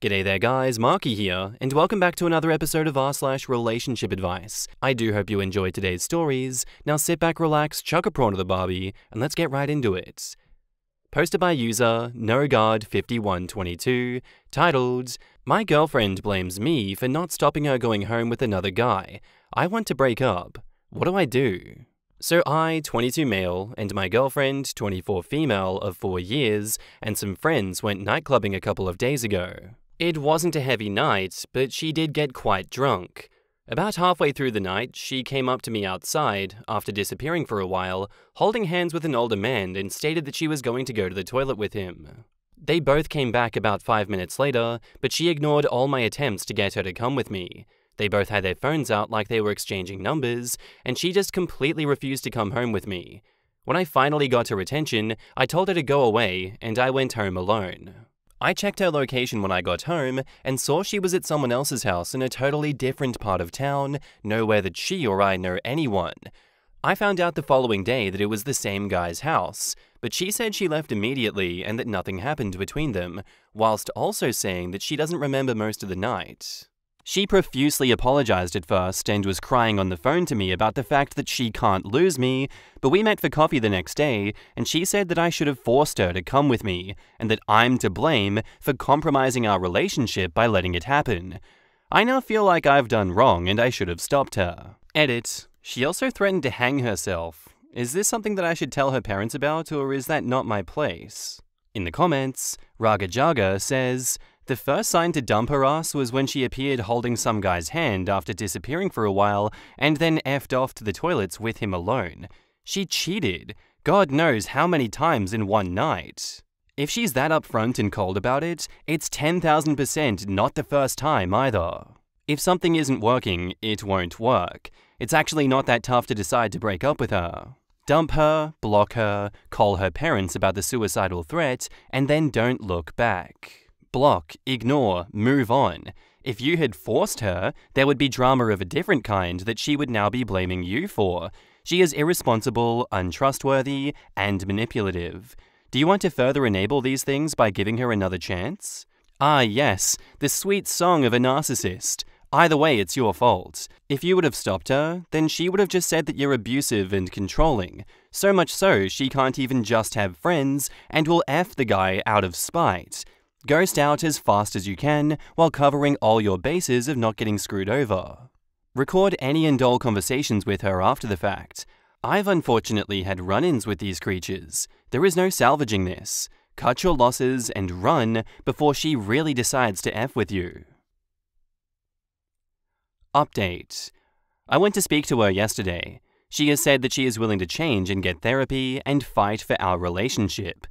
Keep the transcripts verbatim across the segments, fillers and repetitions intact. G'day there guys, Marky here, and welcome back to another episode of r/slash Relationship Advice. I do hope you enjoyed today's stories. Now sit back, relax, chuck a prawn to the barbie, and let's get right into it. Posted by user noguard fifty-one twenty-two, titled, "My girlfriend blames me for not stopping her going home with another guy. I want to break up. What do I do?" So I, twenty-two male, and my girlfriend, twenty-four female, of four years, and some friends went nightclubbing a couple of days ago. It wasn't a heavy night, but she did get quite drunk. About halfway through the night, she came up to me outside, after disappearing for a while, holding hands with an older man, and stated that she was going to go to the toilet with him. They both came back about five minutes later, but she ignored all my attempts to get her to come with me. They both had their phones out like they were exchanging numbers, and she just completely refused to come home with me. When I finally got her attention, I told her to go away, and I went home alone. I checked her location when I got home and saw she was at someone else's house in a totally different part of town, nowhere that she or I know anyone. I found out the following day that it was the same guy's house, but she said she left immediately and that nothing happened between them, whilst also saying that she doesn't remember most of the night. She profusely apologized at first and was crying on the phone to me about the fact that she can't lose me, but we met for coffee the next day and she said that I should have forced her to come with me and that I'm to blame for compromising our relationship by letting it happen. I now feel like I've done wrong and I should have stopped her. Edit. She also threatened to hang herself. Is this something that I should tell her parents about, or is that not my place? In the comments, Raga Jaga says, "The first sign to dump her ass was when she appeared holding some guy's hand after disappearing for a while and then effed off to the toilets with him alone. She cheated, God knows how many times in one night. If she's that upfront and cold about it, it's ten thousand percent not the first time either. If something isn't working, it won't work. It's actually not that tough to decide to break up with her. Dump her, block her, call her parents about the suicidal threat, and then don't look back. Block, ignore, move on. If you had forced her, there would be drama of a different kind that she would now be blaming you for. She is irresponsible, untrustworthy, and manipulative. Do you want to further enable these things by giving her another chance? Ah yes, the sweet song of a narcissist. Either way, it's your fault. If you would have stopped her, then she would have just said that you're abusive and controlling. So much so, she can't even just have friends and will F the guy out of spite. Ghost out as fast as you can while covering all your bases of not getting screwed over. Record any and all conversations with her after the fact. I've unfortunately had run-ins with these creatures. There is no salvaging this. Cut your losses and run before she really decides to F with you." Update. I went to speak to her yesterday. She has said that she is willing to change and get therapy and fight for our relationship.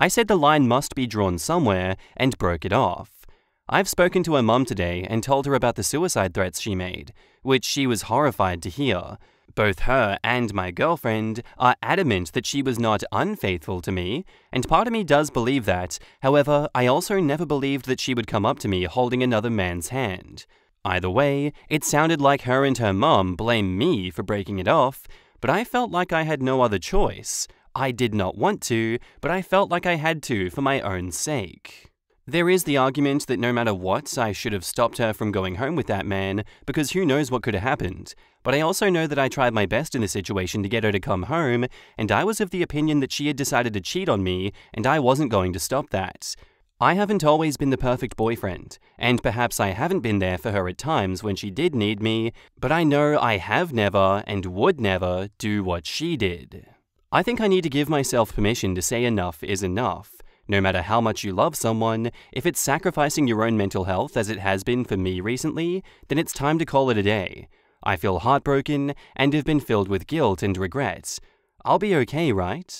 I said the line must be drawn somewhere and broke it off. I've spoken to her mum today and told her about the suicide threats she made, which she was horrified to hear. Both her and my girlfriend are adamant that she was not unfaithful to me, and part of me does believe that. However, I also never believed that she would come up to me holding another man's hand. Either way, it sounded like her and her mum blame me for breaking it off, but I felt like I had no other choice. I did not want to, but I felt like I had to for my own sake. There is the argument that no matter what, I should have stopped her from going home with that man, because who knows what could have happened. But I also know that I tried my best in the situation to get her to come home, and I was of the opinion that she had decided to cheat on me, and I wasn't going to stop that. I haven't always been the perfect boyfriend, and perhaps I haven't been there for her at times when she did need me, but I know I have never, and would never, do what she did. I think I need to give myself permission to say enough is enough. No matter how much you love someone, if it's sacrificing your own mental health as it has been for me recently, then it's time to call it a day. I feel heartbroken and have been filled with guilt and regrets. I'll be okay, right?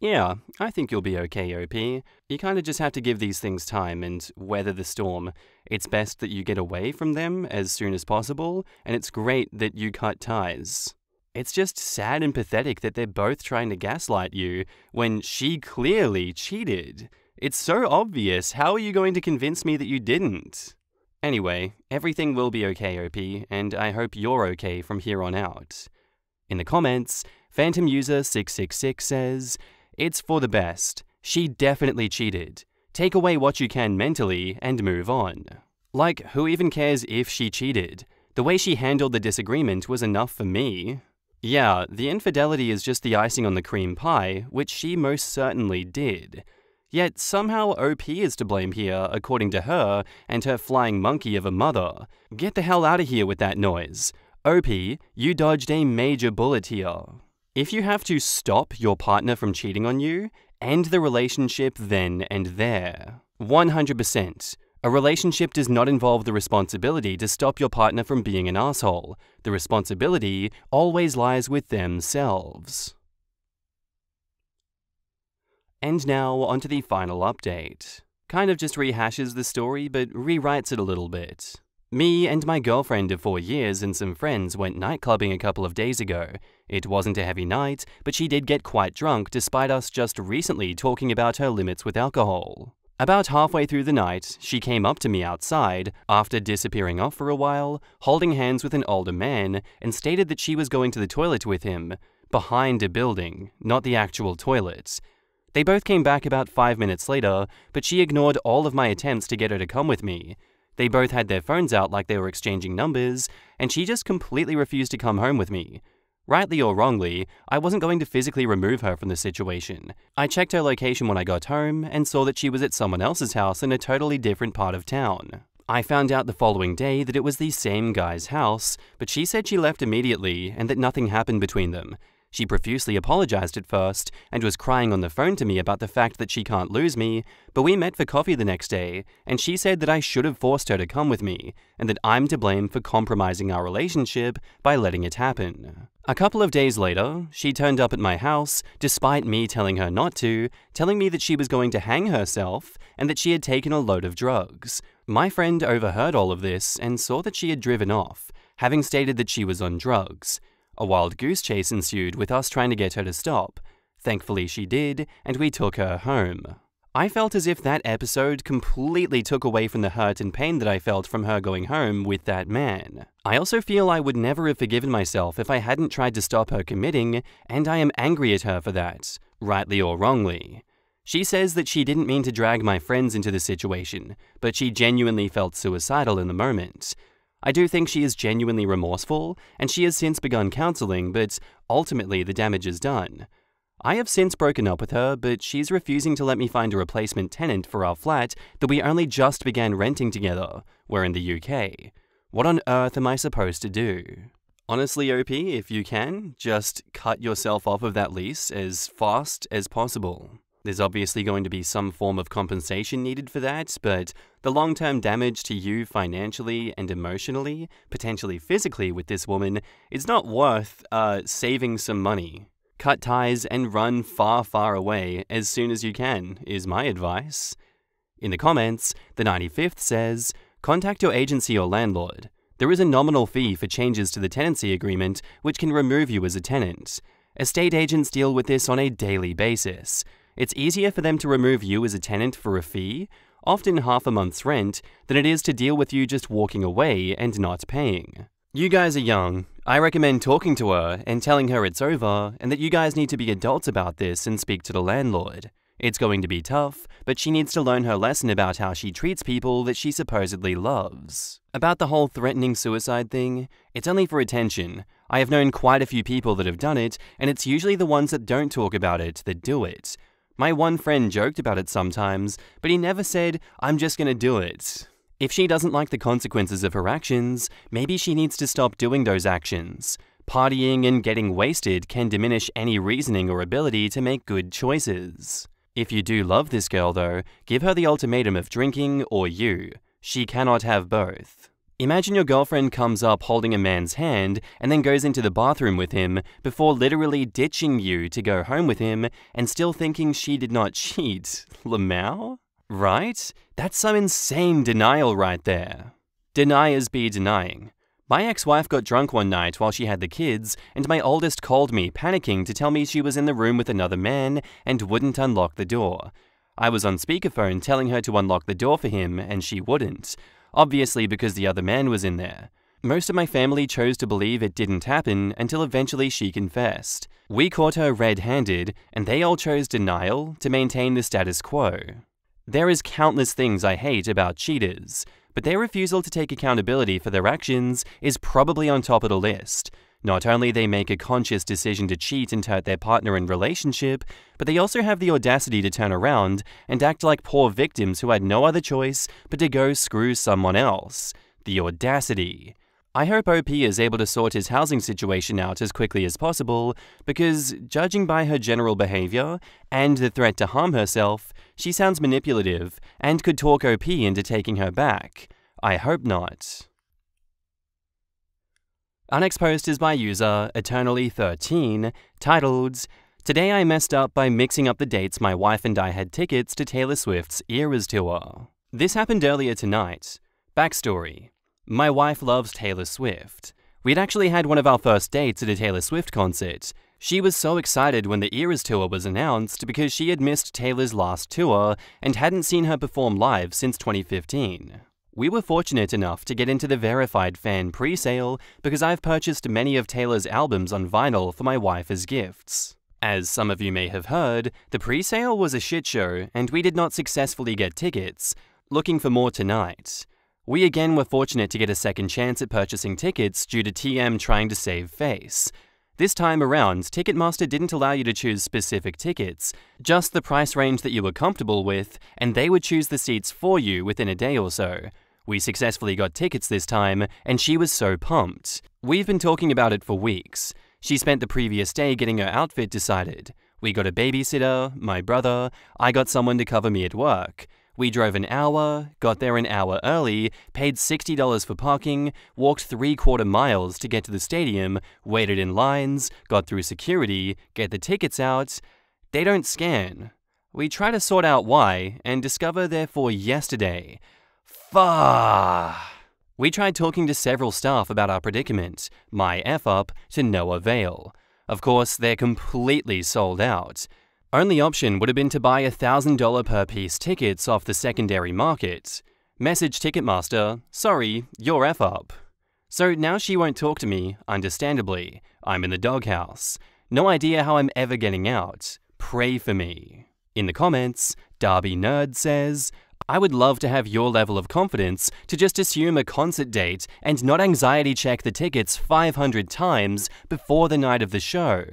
Yeah, I think you'll be okay, O P. You kinda just have to give these things time and weather the storm. It's best that you get away from them as soon as possible, and it's great that you cut ties. It's just sad and pathetic that they're both trying to gaslight you when she clearly cheated. It's so obvious. How are you going to convince me that you didn't? Anyway, everything will be okay, O P, and I hope you're okay from here on out. In the comments, Phantom User six six six says, "It's for the best. She definitely cheated. take away what you can mentally, and move on. Like, who even cares if she cheated? The way she handled the disagreement was enough for me. Yeah, the infidelity is just the icing on the cream pie, which she most certainly did. Yet somehow O P is to blame here, according to her and her flying monkey of a mother. Get the hell out of here with that noise. O P, you dodged a major bullet here. If you have to stop your partner from cheating on you, end the relationship then and there. one hundred percent. A relationship does not involve the responsibility to stop your partner from being an asshole. The responsibility always lies with themselves. And now onto the final update. Kind of just rehashes the story, but rewrites it a little bit. Me and my girlfriend of four years and some friends went nightclubbing a couple of days ago. It wasn't a heavy night, but she did get quite drunk despite us just recently talking about her limits with alcohol. About halfway through the night, she came up to me outside, after disappearing off for a while, holding hands with an older man, and stated that she was going to the toilet with him, behind a building, not the actual toilet. They both came back about five minutes later, but she ignored all of my attempts to get her to come with me. They both had their phones out like they were exchanging numbers, and she just completely refused to come home with me. Rightly or wrongly, I wasn't going to physically remove her from the situation. I checked her location when I got home and saw that she was at someone else's house in a totally different part of town. I found out the following day that it was the same guy's house, but she said she left immediately and that nothing happened between them. She profusely apologized at first and was crying on the phone to me about the fact that she can't lose me, but we met for coffee the next day and she said that I should have forced her to come with me and that I'm to blame for compromising our relationship by letting it happen. A couple of days later, she turned up at my house despite me telling her not to, telling me that she was going to hang herself and that she had taken a load of drugs. My friend overheard all of this and saw that she had driven off, having stated that she was on drugs. A wild goose chase ensued with us trying to get her to stop. Thankfully she did, and we took her home. I felt as if that episode completely took away from the hurt and pain that I felt from her going home with that man. I also feel I would never have forgiven myself if I hadn't tried to stop her committing, and I am angry at her for that, rightly or wrongly. She says that she didn't mean to drag my friends into the situation, but she genuinely felt suicidal in the moment. I do think she is genuinely remorseful, and she has since begun counseling, but ultimately the damage is done. I have since broken up with her, but she's refusing to let me find a replacement tenant for our flat that we only just began renting together. We're in the U K. What on earth am I supposed to do? Honestly, O P, if you can, just cut yourself off of that lease as fast as possible. There's obviously going to be some form of compensation needed for that, but the long-term damage to you financially and emotionally, potentially physically with this woman, is not worth uh, saving some money. Cut ties and run far, far away as soon as you can, is my advice. In the comments, the ninety-fifth says, contact your agency or landlord. There is a nominal fee for changes to the tenancy agreement which can remove you as a tenant. Estate agents deal with this on a daily basis. It's easier for them to remove you as a tenant for a fee, often half a month's rent, than it is to deal with you just walking away and not paying. You guys are young. I recommend talking to her and telling her it's over and that you guys need to be adults about this and speak to the landlord. It's going to be tough, but she needs to learn her lesson about how she treats people that she supposedly loves. About the whole threatening suicide thing, it's only for attention. I have known quite a few people that have done it, and it's usually the ones that don't talk about it that do it. My one friend joked about it sometimes, but he never said, I'm just gonna do it. If she doesn't like the consequences of her actions, maybe she needs to stop doing those actions. Partying and getting wasted can diminish any reasoning or ability to make good choices. If you do love this girl though, give her the ultimatum of drinking or you. She cannot have both. Imagine your girlfriend comes up holding a man's hand and then goes into the bathroom with him before literally ditching you to go home with him and still thinking she did not cheat. Lmao? Right? That's some insane denial right there. Deniers be denying. My ex-wife got drunk one night while she had the kids and my oldest called me panicking to tell me she was in the room with another man and wouldn't unlock the door. I was on speakerphone telling her to unlock the door for him and she wouldn't. Obviously because the other man was in there. Most of my family chose to believe it didn't happen until eventually she confessed. We caught her red-handed, and they all chose denial to maintain the status quo. There is countless things I hate about cheaters, but their refusal to take accountability for their actions is probably on top of the list. Not only they make a conscious decision to cheat and hurt their partner in relationship, but they also have the audacity to turn around and act like poor victims who had no other choice but to go screw someone else. The audacity. I hope O P is able to sort his housing situation out as quickly as possible, because judging by her general behavior and the threat to harm herself, she sounds manipulative and could talk O P into taking her back. I hope not. Our next post is by user Eternally thirteen, titled, "Today I messed up by mixing up the dates my wife and I had tickets to Taylor Swift's Eras Tour. This happened earlier tonight. Backstory. My wife loves Taylor Swift. We'd actually had one of our first dates at a Taylor Swift concert. She was so excited when the Eras Tour was announced because she had missed Taylor's last tour and hadn't seen her perform live since twenty fifteen. We were fortunate enough to get into the verified fan pre-sale because I've purchased many of Taylor's albums on vinyl for my wife as gifts. As some of you may have heard, the pre-sale was a shit show and we did not successfully get tickets. Looking for more tonight. We again were fortunate to get a second chance at purchasing tickets due to T M trying to save face. This time around, Ticketmaster didn't allow you to choose specific tickets, just the price range that you were comfortable with, and they would choose the seats for you within a day or so. We successfully got tickets this time, and she was so pumped. We've been talking about it for weeks. She spent the previous day getting her outfit decided. We got a babysitter, my brother, I got someone to cover me at work. We drove an hour, got there an hour early, paid sixty dollars for parking, walked three-quarter miles to get to the stadium, waited in lines, got through security, get the tickets out. They don't scan. We try to sort out why, and discover they're for yesterday. Fuck. We tried talking to several staff about our predicament, my F-up, to no avail. Of course, they're completely sold out. Only option would have been to buy one thousand dollars per piece tickets off the secondary market. Message Ticketmaster, sorry, you're F-up. So now she won't talk to me, understandably. I'm in the doghouse. No idea how I'm ever getting out. Pray for me. In the comments, Darby Nerd says, I would love to have your level of confidence to just assume a concert date and not anxiety check the tickets five hundred times before the night of the show.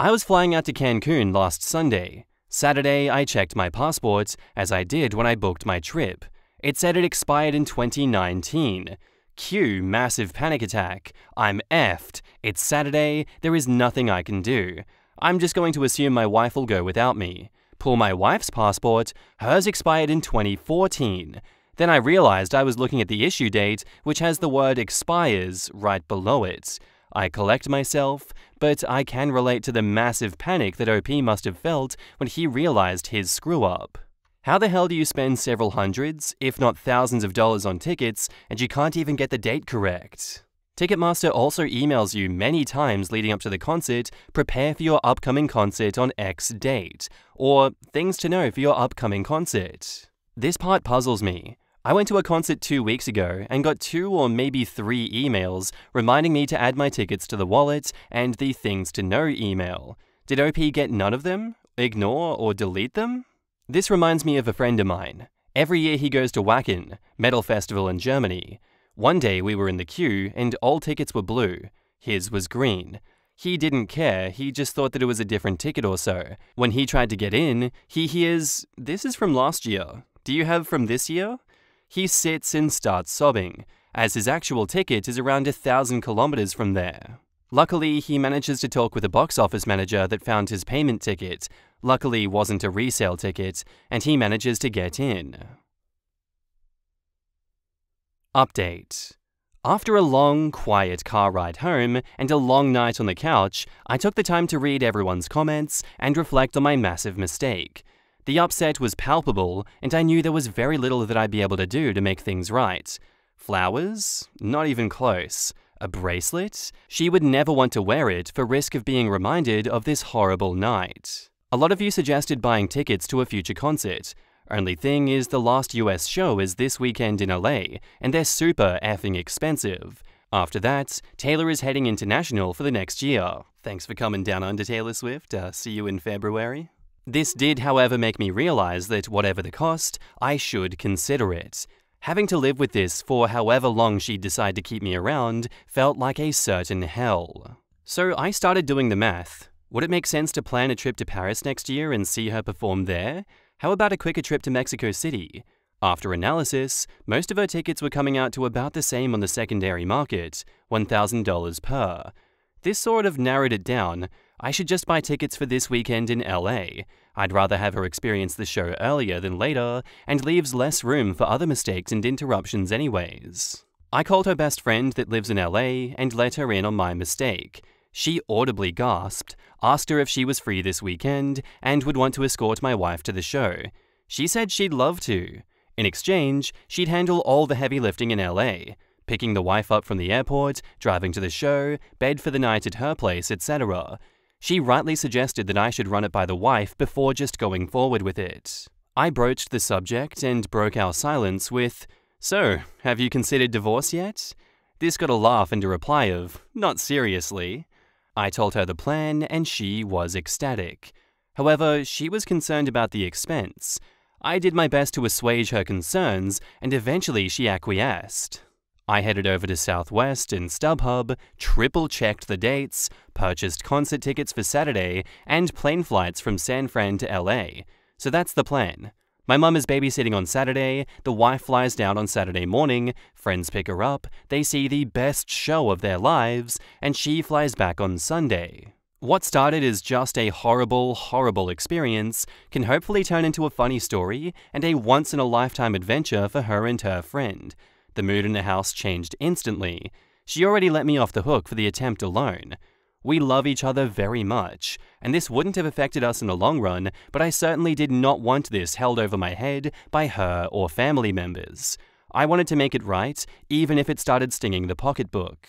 I was flying out to Cancun last Sunday. Saturday, I checked my passport, as I did when I booked my trip. It said it expired in twenty nineteen. Cue massive panic attack. I'm effed. It's Saturday. There is nothing I can do. I'm just going to assume my wife will go without me. Pull my wife's passport. Hers expired in twenty fourteen. Then I realized I was looking at the issue date, which has the word expires right below it. I collect myself, but I can relate to the massive panic that O P must have felt when he realized his screw-up. How the hell do you spend several hundreds, if not thousands of dollars on tickets, and you can't even get the date correct? Ticketmaster also emails you many times leading up to the concert, prepare for your upcoming concert on X date, or things to know for your upcoming concert. This part puzzles me. I went to a concert two weeks ago and got two or maybe three emails reminding me to add my tickets to the wallet and the things to know email. Did O P get none of them? Ignore or delete them? This reminds me of a friend of mine. Every year he goes to Wacken, metal festival in Germany. One day we were in the queue and all tickets were blue. His was green. He didn't care, he just thought that it was a different ticket or so. When he tried to get in, he hears, "This is from last year. Do you have from this year?" He sits and starts sobbing, as his actual ticket is around a thousand kilometers from there. Luckily, he manages to talk with a box office manager that found his payment ticket. Luckily, wasn't a resale ticket, and he manages to get in. Update. After a long, quiet car ride home and a long night on the couch, I took the time to read everyone's comments and reflect on my massive mistake. The upset was palpable, and I knew there was very little that I'd be able to do to make things right. Flowers? Not even close. A bracelet? She would never want to wear it for risk of being reminded of this horrible night. A lot of you suggested buying tickets to a future concert. Only thing is the last U S show is this weekend in L A, and they're super effing expensive. After that, Taylor is heading international for the next year. Thanks for coming down under, Taylor Swift. Uh, see you in February. This did, however, make me realize that whatever the cost, I should consider it. Having to live with this for however long she'd decide to keep me around felt like a certain hell. So I started doing the math. Would it make sense to plan a trip to Paris next year and see her perform there? How about a quicker trip to Mexico City? After analysis, most of her tickets were coming out to about the same on the secondary market, one thousand dollars per. This sort of narrowed it down. I should just buy tickets for this weekend in L A. I'd rather have her experience the show earlier than later, and leaves less room for other mistakes and interruptions anyways. I called her best friend that lives in L A and let her in on my mistake. She audibly gasped, asked her if she was free this weekend, and would want to escort my wife to the show. She said she'd love to. In exchange, she'd handle all the heavy lifting in L A, picking the wife up from the airport, driving to the show, bed for the night at her place, et cetera. She rightly suggested that I should run it by the wife before just going forward with it. I broached the subject and broke our silence with, "So, have you considered divorce yet?" This got a laugh and a reply of, "Not seriously." I told her the plan and she was ecstatic. However, she was concerned about the expense. I did my best to assuage her concerns and eventually she acquiesced. I headed over to Southwest and StubHub, triple-checked the dates, purchased concert tickets for Saturday, and plane flights from San Fran to L A. So that's the plan. My mum is babysitting on Saturday, the wife flies down on Saturday morning, friends pick her up, they see the best show of their lives, and she flies back on Sunday. What started as just a horrible, horrible experience can hopefully turn into a funny story and a once-in-a-lifetime adventure for her and her friend. The mood in the house changed instantly. She already let me off the hook for the attempt alone. We love each other very much, and this wouldn't have affected us in the long run, but I certainly did not want this held over my head by her or family members. I wanted to make it right, even if it started stinging the pocketbook.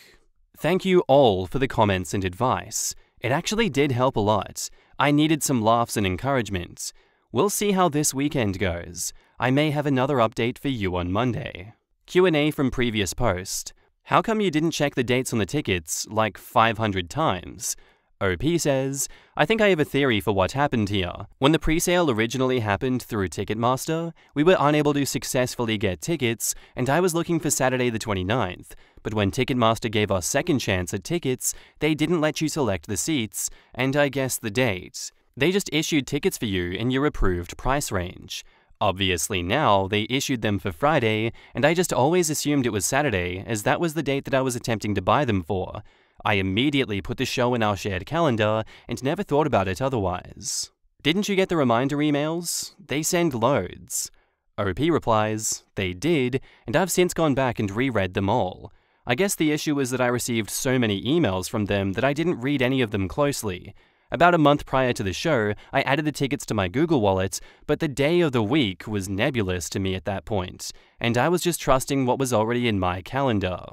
Thank you all for the comments and advice. It actually did help a lot. I needed some laughs and encouragement. We'll see how this weekend goes. I may have another update for you on Monday. Q and A from previous post. How come you didn't check the dates on the tickets like five hundred times? O P says, I think I have a theory for what happened here. When the presale originally happened through Ticketmaster, we were unable to successfully get tickets, and I was looking for Saturday the twenty-ninth, but when Ticketmaster gave us second chance at tickets, they didn't let you select the seats, and I guess the date. They just issued tickets for you in your approved price range. Obviously now, they issued them for Friday, and I just always assumed it was Saturday, as that was the date that I was attempting to buy them for. I immediately put the show in our shared calendar, and never thought about it otherwise. Didn't you get the reminder emails? They send loads. O P replies, they did, and I've since gone back and reread them all. I guess the issue was that I received so many emails from them that I didn't read any of them closely. About a month prior to the show, I added the tickets to my Google Wallet, but the day of the week was nebulous to me at that point, and I was just trusting what was already in my calendar.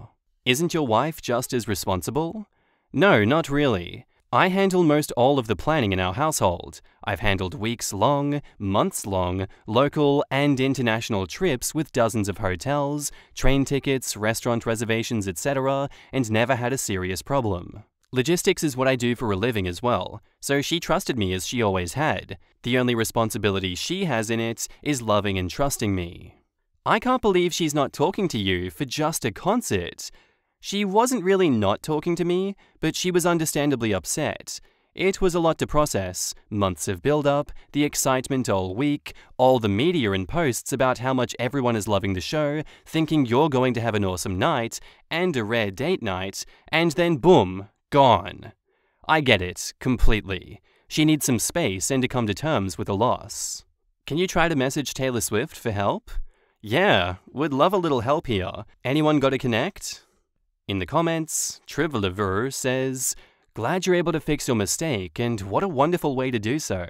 Isn't your wife just as responsible? No, not really. I handle most all of the planning in our household. I've handled weeks-long, months-long, local and international trips with dozens of hotels, train tickets, restaurant reservations, et cetera, and never had a serious problem. Logistics is what I do for a living as well, so she trusted me as she always had. The only responsibility she has in it is loving and trusting me. I can't believe she's not talking to you for just a concert. She wasn't really not talking to me, but she was understandably upset. It was a lot to process, months of build-up, the excitement all week, all the media and posts about how much everyone is loving the show, thinking you're going to have an awesome night, and a rare date night, and then boom. Gone. I get it, completely. She needs some space and to come to terms with a loss. Can you try to message Taylor Swift for help? Yeah, would love a little help here. Anyone got to connect? In the comments, Trivlaver says, glad you're able to fix your mistake and what a wonderful way to do so.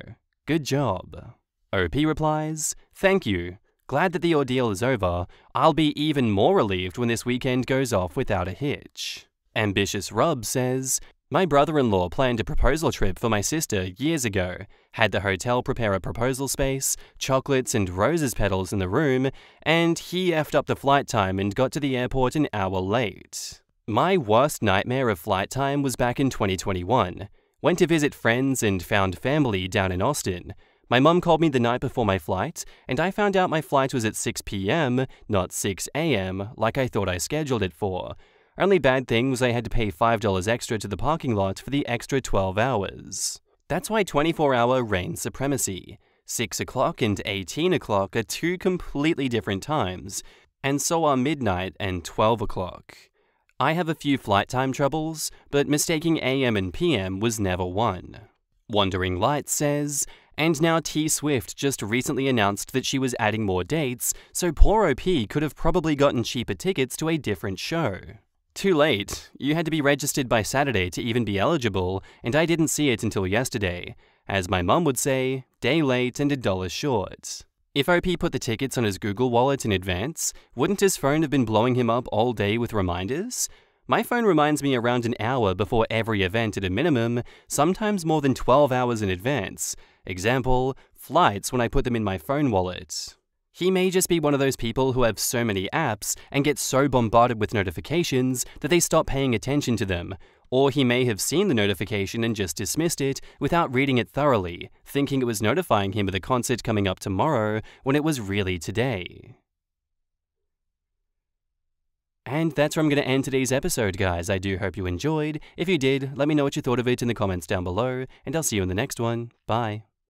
Good job. O P replies, thank you. Glad that the ordeal is over. I'll be even more relieved when this weekend goes off without a hitch. Ambitious Rub says, my brother-in-law planned a proposal trip for my sister years ago, had the hotel prepare a proposal space, chocolates and roses petals in the room, and he effed up the flight time and got to the airport an hour late. My worst nightmare of flight time was back in twenty twenty-one. Went to visit friends and found family down in Austin. My mum called me the night before my flight, and I found out my flight was at six p m, not six a m, like I thought I scheduled it for. Only bad thing was I had to pay five dollars extra to the parking lot for the extra twelve hours. That's why twenty-four hour reigns supremacy. six o'clock and eighteen o'clock are two completely different times, and so are midnight and twelve o'clock. I have a few flight time troubles, but mistaking A M and P M was never one. Wandering Light says, and now T Swift just recently announced that she was adding more dates, so poor O P could have probably gotten cheaper tickets to a different show. Too late, you had to be registered by Saturday to even be eligible, and I didn't see it until yesterday. As my mum would say, day late and a dollar short. If O P put the tickets on his Google Wallet in advance, wouldn't his phone have been blowing him up all day with reminders? My phone reminds me around an hour before every event at a minimum, sometimes more than twelve hours in advance. Example, flights when I put them in my phone wallet. He may just be one of those people who have so many apps and get so bombarded with notifications that they stop paying attention to them. Or he may have seen the notification and just dismissed it without reading it thoroughly, thinking it was notifying him of the concert coming up tomorrow when it was really today. And that's where I'm going to end today's episode, guys. I do hope you enjoyed. If you did, let me know what you thought of it in the comments down below, and I'll see you in the next one. Bye.